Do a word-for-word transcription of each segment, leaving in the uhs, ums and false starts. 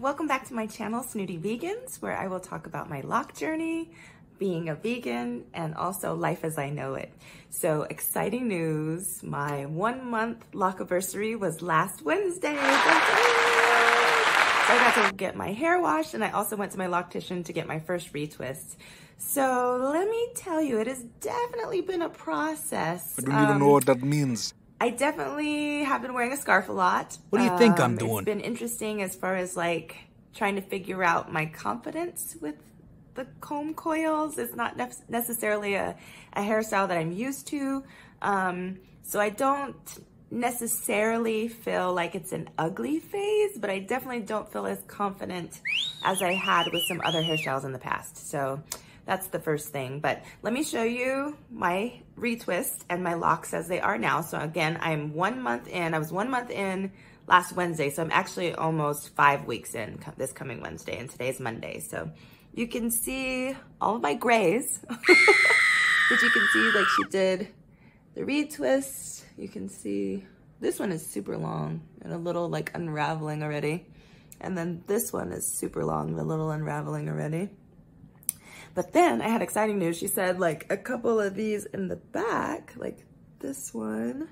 Welcome back to my channel, Snooty Vegans, where I will talk about my lock journey, being a vegan, and also life as I know it. So exciting news, my one month lockiversary was last Wednesday. So I got to get my hair washed, and I also went to my loctician to get my first retwist. So let me tell you, it has definitely been a process. I don't um, even know what that means. I definitely have been wearing a scarf a lot. What do you think um, I'm doing? It's been interesting as far as like trying to figure out my confidence with the comb coils. It's not ne necessarily a, a hairstyle that I'm used to. Um, so I don't necessarily feel like it's an ugly phase, but I definitely don't feel as confident as I had with some other hairstyles in the past. So that's the first thing, but let me show you my retwist and my locks as they are now. So again, I'm one month in, I was one month in last Wednesday. So I'm actually almost five weeks in this coming Wednesday, and today's Monday. So you can see all of my grays, which you can see like she did the retwist. You can see this one is super long and a little like unraveling already. And then this one is super long, a little unraveling already. But then I had exciting news. She said like a couple of these in the back, like this one,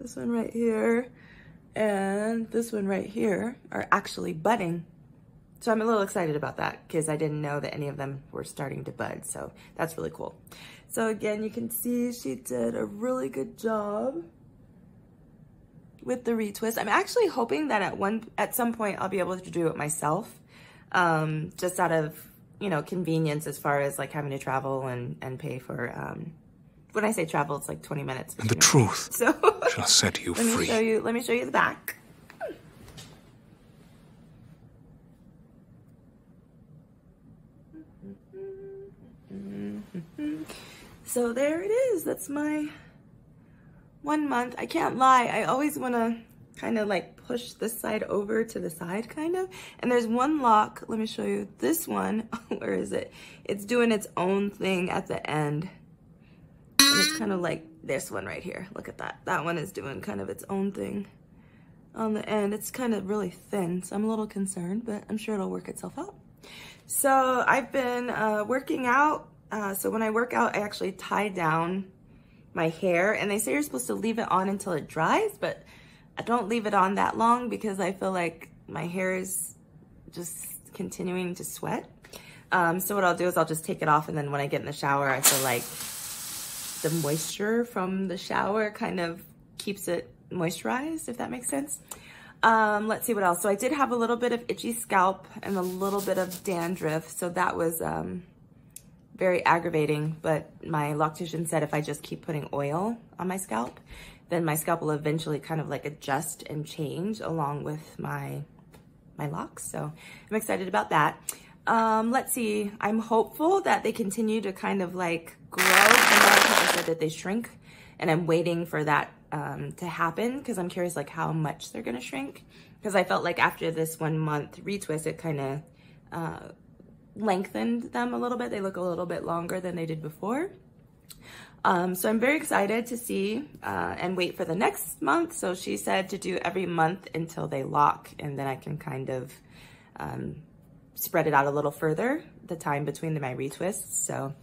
this one right here, and this one right here are actually budding. So I'm a little excited about that because I didn't know that any of them were starting to bud. So that's really cool. So again, you can see she did a really good job with the retwist. I'm actually hoping that at one, at some point I'll be able to do it myself, um, just out of, you know, convenience as far as like having to travel and, and pay for, um, when I say travel, it's like twenty minutes. And the truth so shall set you free. Let me show you, let me show you the back. So there it is. That's my one month. I can't lie. I always want to kind of like push this side over to the side kind of. And there's one lock, let me show you this one. Where is it? It's doing its own thing at the end. And it's kind of like this one right here. Look at that. That one is doing kind of its own thing on the end. It's kind of really thin, so I'm a little concerned, but I'm sure it'll work itself out. So I've been uh, working out. Uh, so when I work out, I actually tie down my hair, and they say you're supposed to leave it on until it dries, but I don't leave it on that long because I feel like my hair is just continuing to sweat. Um, so what I'll do is I'll just take it off, and then when I get in the shower, I feel like the moisture from the shower kind of keeps it moisturized, if that makes sense. Um, let's see what else. So I did have a little bit of itchy scalp and a little bit of dandruff. So that was um, very aggravating, but my loctician said if I just keep putting oil on my scalp, then my scalp will eventually kind of like adjust and change along with my my locks. So I'm excited about that. Um, let's see. I'm hopeful that they continue to kind of like grow. And a lot of people said that they shrink, and I'm waiting for that um, to happen because I'm curious like how much they're going to shrink. Because I felt like after this one month retwist, it kind of uh, lengthened them a little bit. They look a little bit longer than they did before. Um, so I'm very excited to see uh, and wait for the next month. So she said to do every month until they lock, and then I can kind of um, spread it out a little further, the time between the, my retwists. So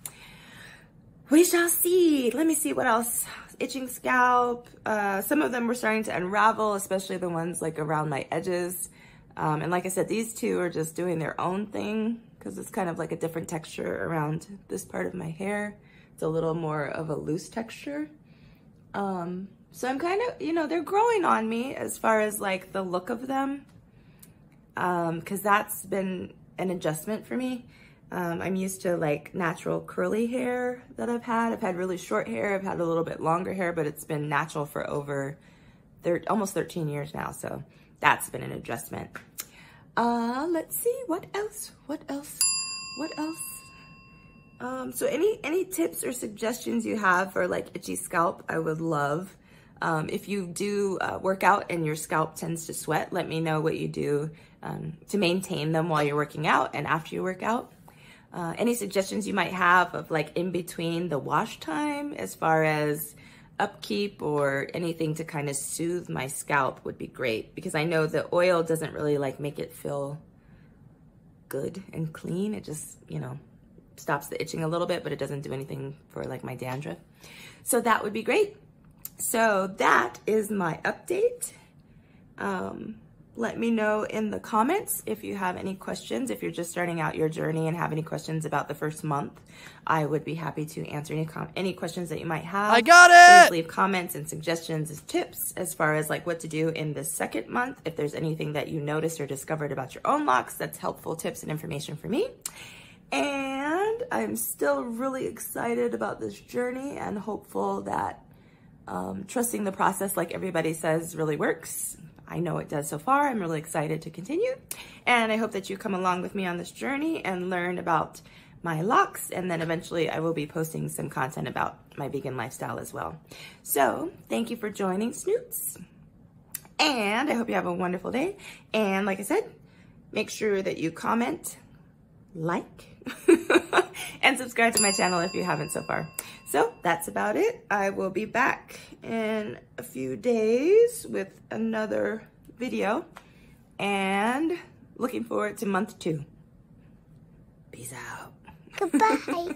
we shall see. Let me see what else. Itching scalp. Uh, some of them were starting to unravel, especially the ones like around my edges. Um, and like I said, these two are just doing their own thing because it's kind of like a different texture around this part of my hair. It's a little more of a loose texture. Um, so I'm kind of, you know, they're growing on me as far as like the look of them. Um, cause that's been an adjustment for me. Um, I'm used to like natural curly hair that I've had. I've had really short hair. I've had a little bit longer hair, but it's been natural for over almost thirteen years now. So that's been an adjustment. Uh, let's see what else, what else, what else? Um, so any, any tips or suggestions you have for like itchy scalp, I would love. Um, if you do uh, work out and your scalp tends to sweat, let me know what you do um, to maintain them while you're working out and after you work out. Uh, any suggestions you might have of like in between the wash time as far as upkeep or anything to kind of soothe my scalp would be great, because I know the oil doesn't really like make it feel good and clean. It just, you know, stops the itching a little bit, but it doesn't do anything for like my dandruff. So that would be great. So that is my update. Um, let me know in the comments if you have any questions. If you're just starting out your journey and have any questions about the first month, I would be happy to answer any com any questions that you might have. I got it! Please leave comments and suggestions as tips as far as like what to do in the second month. If there's anything that you noticed or discovered about your own locks, that's helpful tips and information for me. And I'm still really excited about this journey and hopeful that Um, trusting the process, like everybody says, really works. I know it does so far. I'm really excited to continue. And I hope that you come along with me on this journey and learn about my locks. And then eventually I will be posting some content about my vegan lifestyle as well. So thank you for joining, Snoots. And I hope you have a wonderful day. And like I said, make sure that you comment, like, and subscribe to my channel if you haven't so far. So that's about it. I will be back in a few days with another video, and looking forward to month two. Peace out. Goodbye.